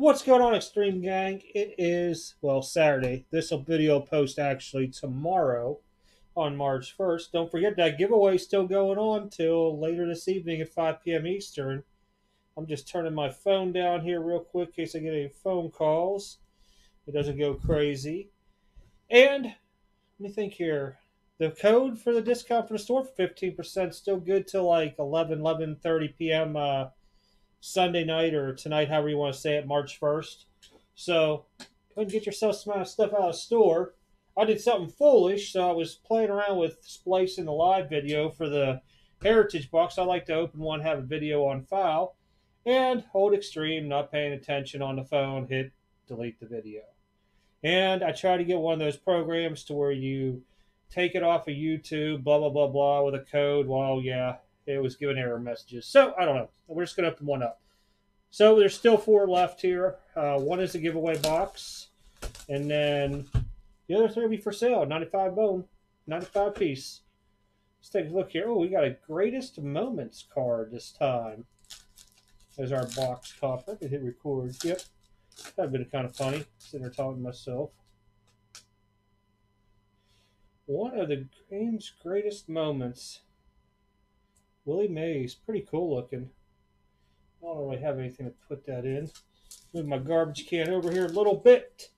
What's going on, Extreme Gang? It is, well, Saturday. This will video post actually tomorrow on March 1st. Don't forget that giveaway still going on till later this evening at 5 p.m. Eastern. I'm just turning my phone down here real quick in case I get any phone calls. It doesn't go crazy. And let me think here. The code for the discount for the store for 15% still good till like 11:30 p.m. Sunday night or tonight, however you want to say it, March 1st. So go ahead and get yourself some of stuff out of the store. I did something foolish, so I was playing around with splicing the live video for the Heritage Box. I like to open one, have a video on file, and hold extreme, not paying attention on the phone, hit delete the video. And I tried to get one of those programs to where you take it off of YouTube, blah, blah, blah, blah, with a code. Well, yeah. It was giving error messages. So, I don't know. We're just going to open one up. So, there's still four left here. One is the giveaway box. And then the other three will be for sale. 95 bone. 95 piece. Let's take a look here. Oh, we got a Greatest Moments card this time. There's our box top. I can hit record. Yep. That would have been kind of funny. Sitting there talking to myself. One of the game's greatest moments. Willie Mays, pretty cool looking. I don't really have anything to put that in. Move my garbage can over here a little bit.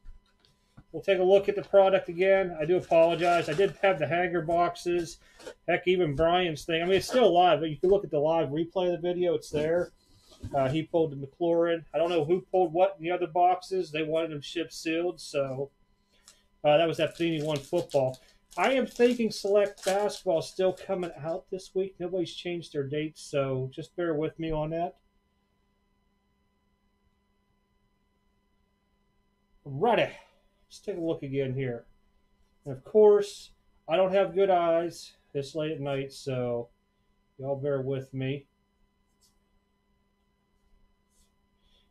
We'll take a look at the product again. I do apologize. I did have the hanger boxes. Heck, even Brian's thing. I mean, it's still live, but you can look at the live replay of the video. It's there. He pulled the McLaurin. I don't know who pulled what in the other boxes. They wanted them shipped sealed, so that was that Panini One Football. I am thinking Select Basketball still coming out this week. Nobody's changed their dates, so just bear with me on that. Righty. Let's take a look again here. And of course, I don't have good eyes this late at night, so y'all bear with me.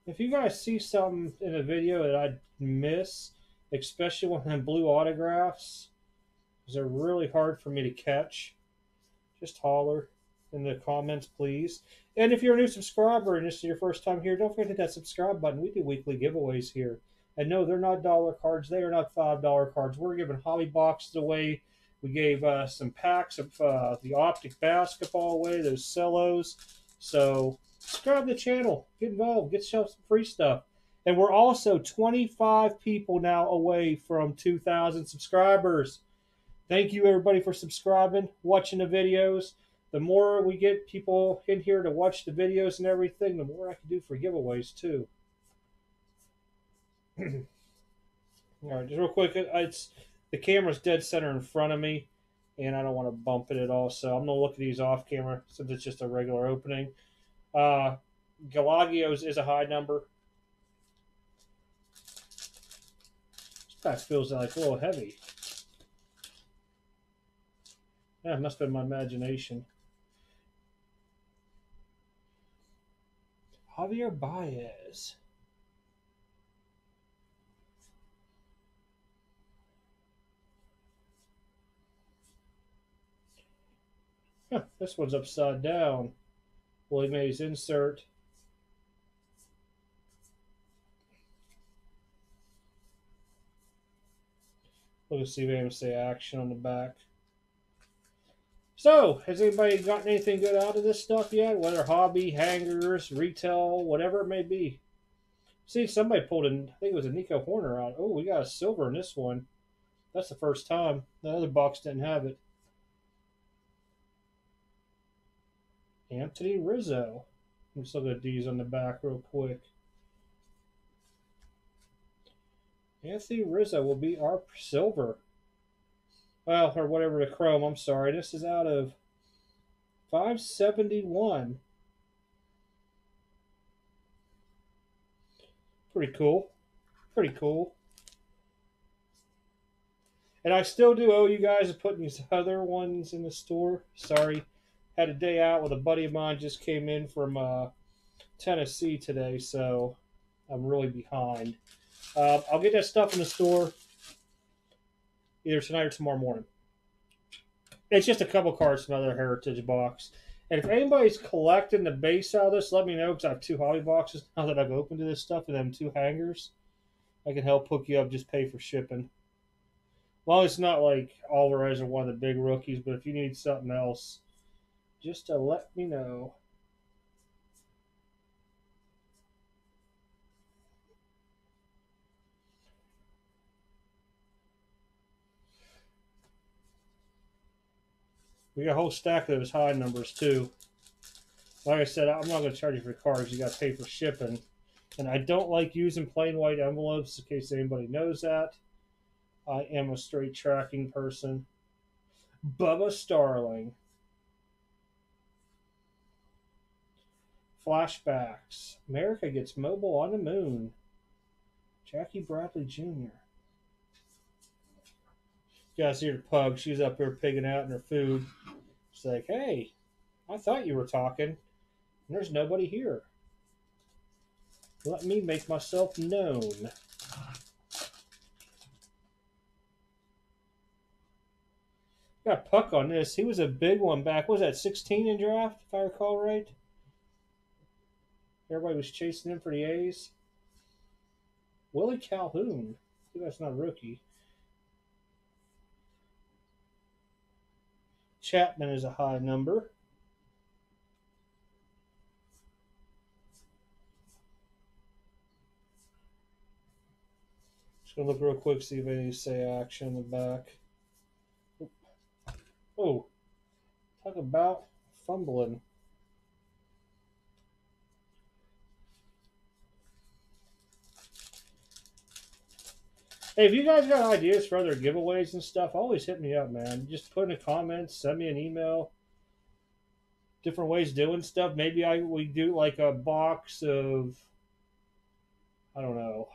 If you guys see something in a video that I miss, especially one of them blue autographs, they're really hard for me to catch. Just holler in the comments, please. And if you're a new subscriber and this is your first time here, don't forget to hit that subscribe button. We do weekly giveaways here. And no, they're not dollar cards. They are not $5 cards. We're giving hobby boxes away. We gave some packs of the Optic Basketball away, those cellos. So subscribe to the channel. Get involved. Get yourself some free stuff. And we're also 25 people now away from 2,000 subscribers. Thank you, everybody, for subscribing, watching the videos. The more we get people in here to watch the videos and everything, the more I can do for giveaways, too. All right, just real quick, it's the camera's dead center in front of me, and I don't want to bump it at all, so I'm going to look at these off camera since it's just a regular opening. Galagio's is a high number. This pack feels like a little heavy. Yeah, it must have been my imagination. Javier Baez. Huh, this one's upside down. Willie Mays insert. Look and see if I can say action on the back. So, has anybody gotten anything good out of this stuff yet? Whether hobby, hangers, retail, whatever it may be. See, somebody pulled in, I think it was a Nico Horner out. Oh, we got a silver in this one. That's the first time. The other box didn't have it. Anthony Rizzo. Let's look at these on the back real quick. Anthony Rizzo will be our silver. Well, or whatever the chrome, I'm sorry. This is out of 571. Pretty cool. Pretty cool. And I still do owe you guys putting these other ones in the store. Sorry. Had a day out with a buddy of mine. Just came in from Tennessee today, so I'm really behind. I'll get that stuff in the store. Either tonight or tomorrow morning. It's just a couple cards from another Heritage box. And if anybody's collecting the base out of this, let me know, because I have two hobby boxes now that I've opened to this stuff and them two hangers. I can help hook you up, just pay for shipping. Well, it's not like Alvarez or one of the big rookies, but if you need something else, just to let me know. We got a whole stack of those high numbers, too. Like I said, I'm not going to charge you for cards. You got to pay for shipping. And I don't like using plain white envelopes, in case anybody knows that. I am a straight tracking person. Bubba Starling. Flashbacks. America gets mobile on the moon. Jackie Bradley Jr. You guys hear the pug? She's up here pigging out in her food. She's like, hey, I thought you were talking, and there's nobody here. Let me make myself known. Got a puck on this. He was a big one back. What was that, 16 in draft, if I recall right? Everybody was chasing him for the A's. Willie Calhoun. I think that's not a rookie. Chapman is a high number. Just going to look real quick, see if any say action in the back. Oh, talk about fumbling. Hey, if you guys got ideas for other giveaways and stuff, always hit me up, man. Just put in the comments, send me an email. Different ways of doing stuff. Maybe we do like a box of, I don't know,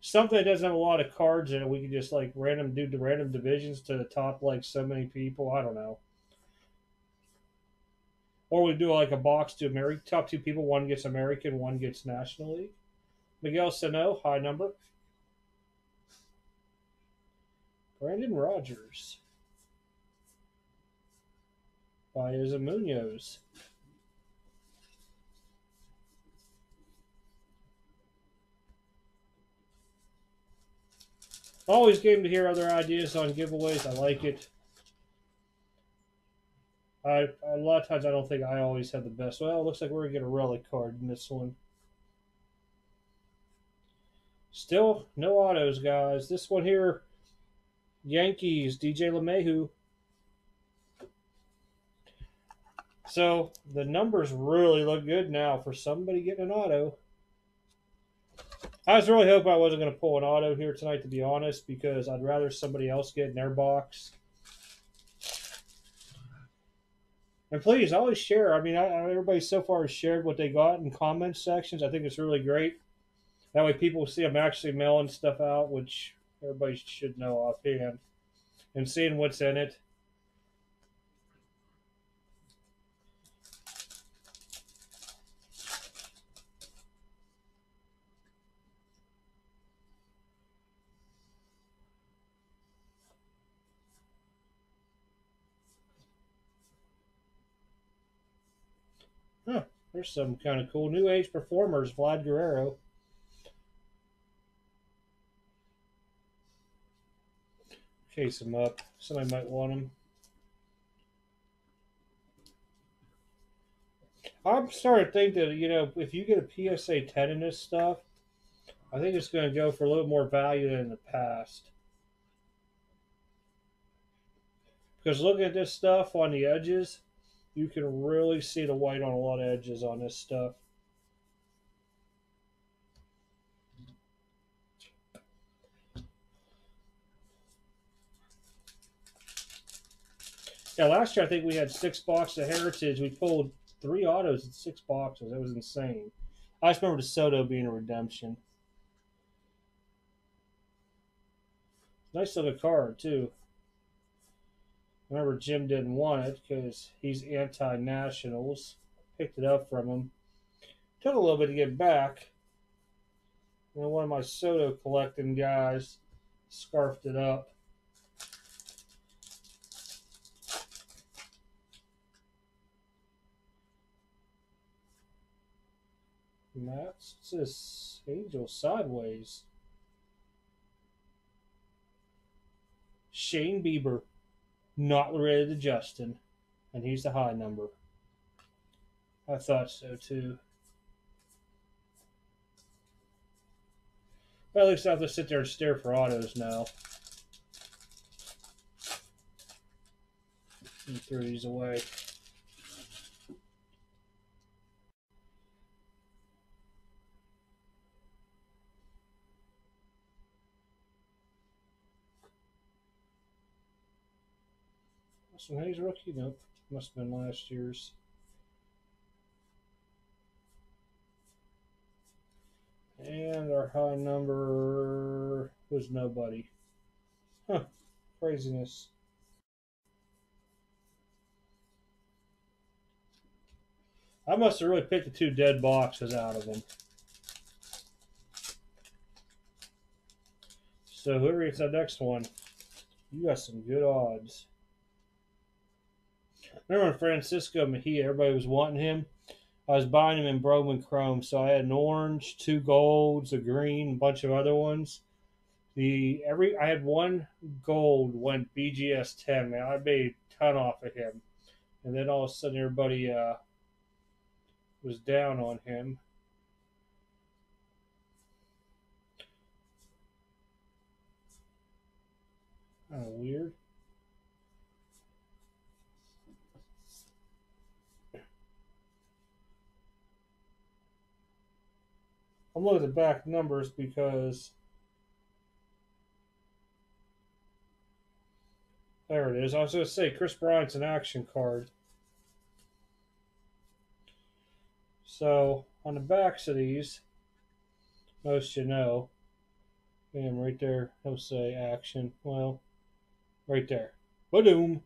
something that doesn't have a lot of cards in it. We could just like do the random divisions to the top like so many people. I don't know. Or we do like a box to America. Top two people. One gets American, one gets National League. Miguel Sano, high number. Brandon Rogers. Baez and Munoz. Always game to hear other ideas on giveaways. I like it. A lot of times I don't think I always have the best. Well, it looks like we're going to get a relic card in this one. Still no autos, guys. This one here. Yankees, DJ LeMahieu. So the numbers really look good now for somebody getting an auto. I was really hoping I wasn't going to pull an auto here tonight, to be honest, because I'd rather somebody else get in their box. And please, always share. I mean, everybody so far has shared what they got in comment sections. I think it's really great. That way people see I'm actually mailing stuff out, which everybody should know offhand, and seeing what's in it. Huh, there's some kind of cool new age performers, Vlad Guerrero. Case them up. Somebody might want them. I'm starting to think that, you know, if you get a PSA 10 in this stuff, I think it's going to go for a little more value than in the past. Because looking at this stuff on the edges, you can really see the white on a lot of edges on this stuff. Yeah, last year I think we had 6 boxes of Heritage. We pulled 3 autos in 6 boxes. That was insane. I just remember the Soto being a redemption. Nice little card, too. Remember, Jim didn't want it because he's anti-Nationals. Picked it up from him. Took a little bit to get back. And then one of my Soto collecting guys scarfed it up. That's just Angel sideways. Shane Bieber, not related to Justin, and he's the high number. I thought so too. Well, at least I have to sit there and stare for autos now. He threw these away. Austin Hayes rookie? Nope. Must have been last year's. And our high number was nobody. Huh. Craziness. I must have really picked the two dead boxes out of them. So whoever gets that next one, you got some good odds. Remember when Francisco Mejia, everybody was wanting him? I was buying him in Brom and Chrome, so I had an orange, two golds, a green, a bunch of other ones. I had one gold went BGS 10, man. I made a ton off of him. And then all of a sudden everybody was down on him. Kind of weird. I'm looking at the back numbers because there it is. I was going to say Chris Bryant's an action card. So on the backs of these, most you know, and right there, he'll say action. Well, right there. Ba-doom.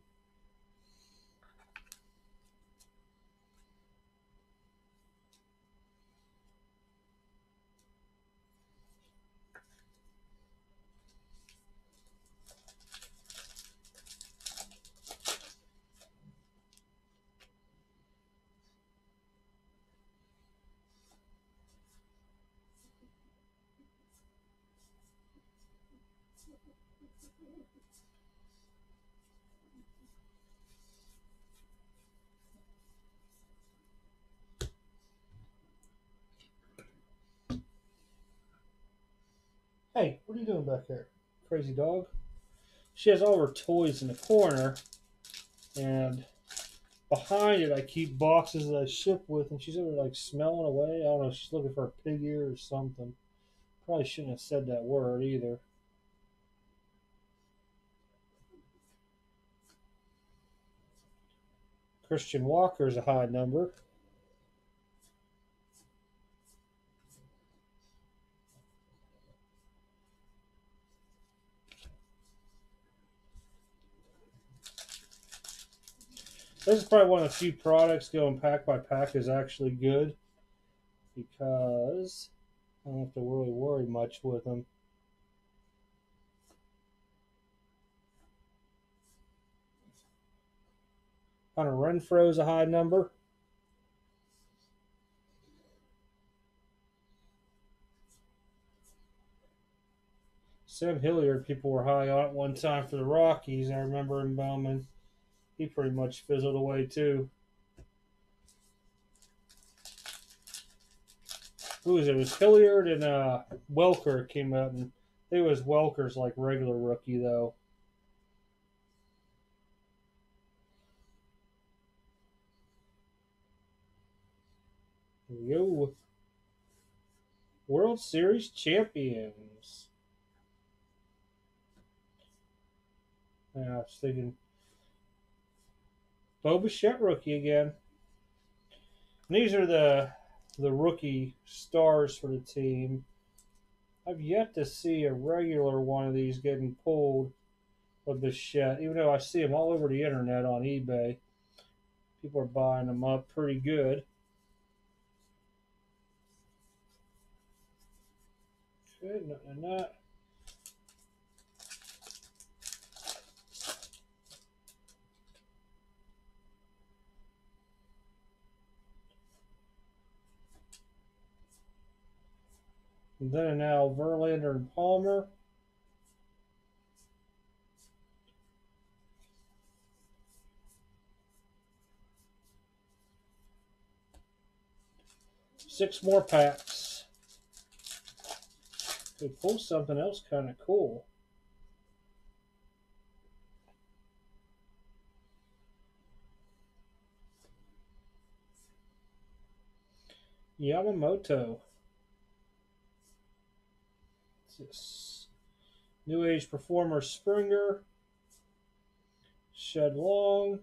Hey, what are you doing back there, crazy dog? She has all her toys in the corner, and behind it I keep boxes that I ship with, and she's over like smelling away. I don't know if she's looking for a pig ear or something. Probably shouldn't have said that word either. Christian Walker is a high number. This is probably one of the few products going pack by pack is actually good, because I don't have to really worry much with them. Hunter Renfro is a high number. Sam Hilliard, people were high on at one time for the Rockies. I remember in Bowman. He pretty much fizzled away too. Who was it? It was Hilliard and Welker came out, and I think it was Welker's like regular rookie though. Here we go. World Series champions. Yeah, I was thinking. Bo Bichette rookie again. And these are the rookie stars for the team. I've yet to see a regular one of these getting pulled with Bichette, even though I see them all over the internet on eBay. People are buying them up pretty good. Good, nothing in that. And then now Verlander and Palmer. Six more packs. We pull something else kind of cool. Yamamoto. This New Age Performer Springer. Shed Long.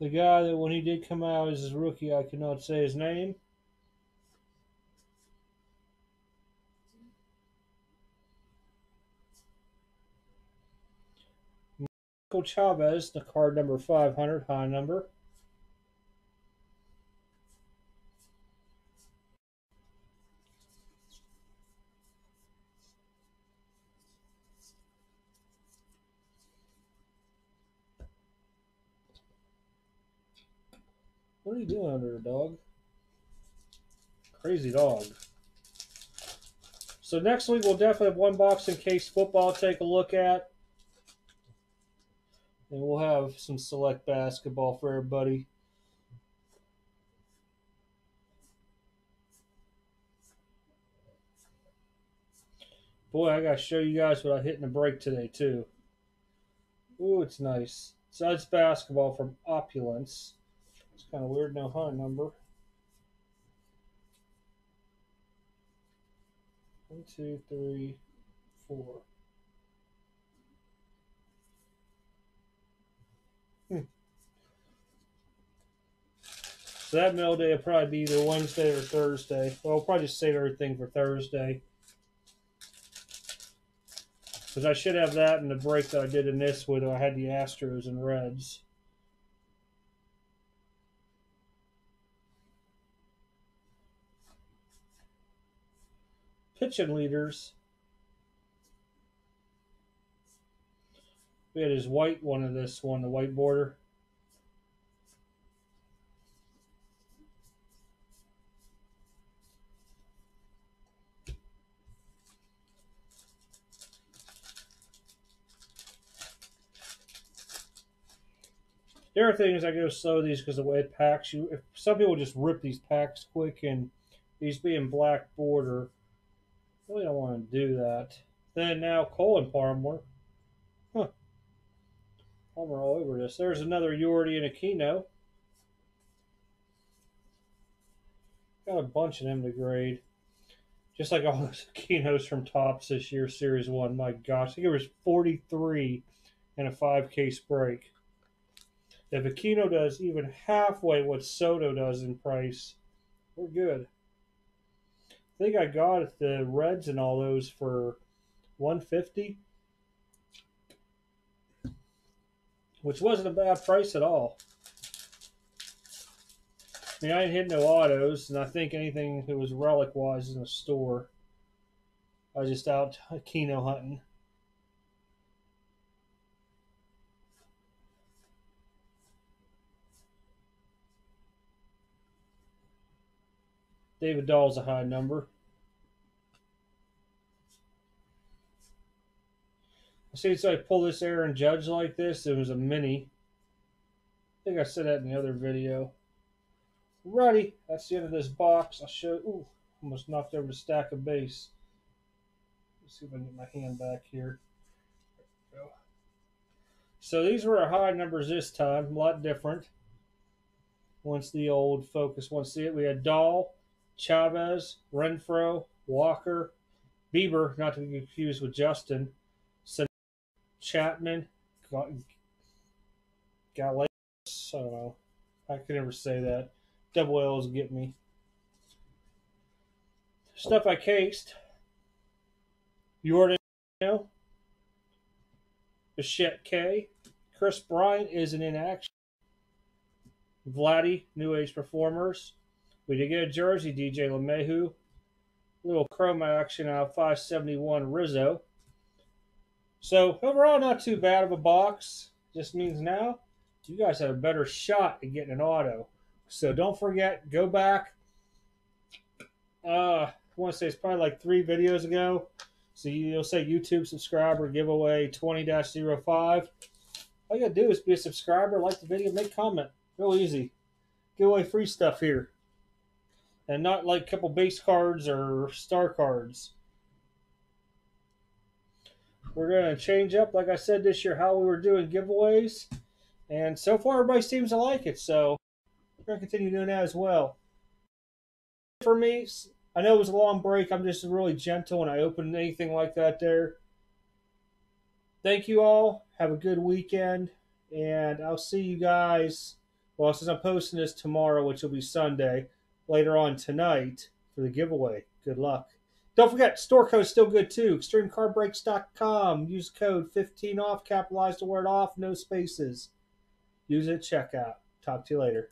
The guy that when he did come out as his rookie, I cannot say his name. Michael Chavez, the card number 500, high number. What are you doing under a dog? Crazy dog. So next week we'll definitely have one box in case football to take a look at. And we'll have some select basketball for everybody. Boy, I gotta show you guys what I hit in the break today too. Ooh, it's nice. Suds basketball from Opulence. It's kind of weird, no high number. 1, 2, 3, 4. So that mail day will probably be either Wednesday or Thursday. Well, I'll probably just save everything for Thursday. Because I should have that in the break that I did in this with. I had the Astros and Reds. Pitching leaders. We had his white one of this one, the white border. The other thing is I go slow these because the way it packs you. If some people just rip these packs quick, and these being black border, really don't want to do that. Then now Colin Palmer. Huh. Palmer all over this. There's another Yordi and Aquino. Got a bunch of them to grade. Just like all those Aquinos from Topps this year, Series 1. My gosh, I think it was 43 in a 5-case break. If Aquino does even halfway what Soto does in price, we're good. I think I got the Reds and all those for $150, which wasn't a bad price at all. I mean, I didn't hit no autos, and I think anything that was relic-wise in the store, I was just out Aquino hunting. David Dahl's a high number. I see, so I pull this Aaron Judge like this. It was a mini. I think I said that in the other video. Righty, that's the end of this box. I'll show. Ooh, almost knocked over the stack of base. Let's see if I can get my hand back here. There we go. So these were our high numbers this time. A lot different. Once the old focus, once the it, we had Dahl, Chavez, Renfro, Walker, Bieber, not to be confused with Justin, Chapman, Gallegos, I don't know. I can never say that. Double L's get me. Stuff I cased. Jordan Bichette K. Chris Bryant isn't in action. Vladdy, New Age Performers. We did get a jersey, DJ LeMahieu. Little chroma action out of 571 Rizzo. So overall, not too bad of a box. Just means now you guys have a better shot at getting an auto. So don't forget, go back. I want to say it's probably like 3 videos ago. So you'll say YouTube subscriber giveaway 20-05. All you got to do is be a subscriber, like the video, make a comment. Real easy. Give away free stuff here. And not like a couple base cards or star cards. We're going to change up, like I said this year, how we were doing giveaways. And so far, everybody seems to like it. So we're going to continue doing that as well. For me, I know it was a long break. I'm just really gentle when I open anything like that there. Thank you all. Have a good weekend. And I'll see you guys, well, since I'm posting this tomorrow, which will be Sunday, later on tonight for the giveaway. Good luck. Don't forget, store code's still good too. ExtremeCarBreaks.com. Use code 15OFF, capitalize the word off, no spaces. Use it at checkout. Talk to you later.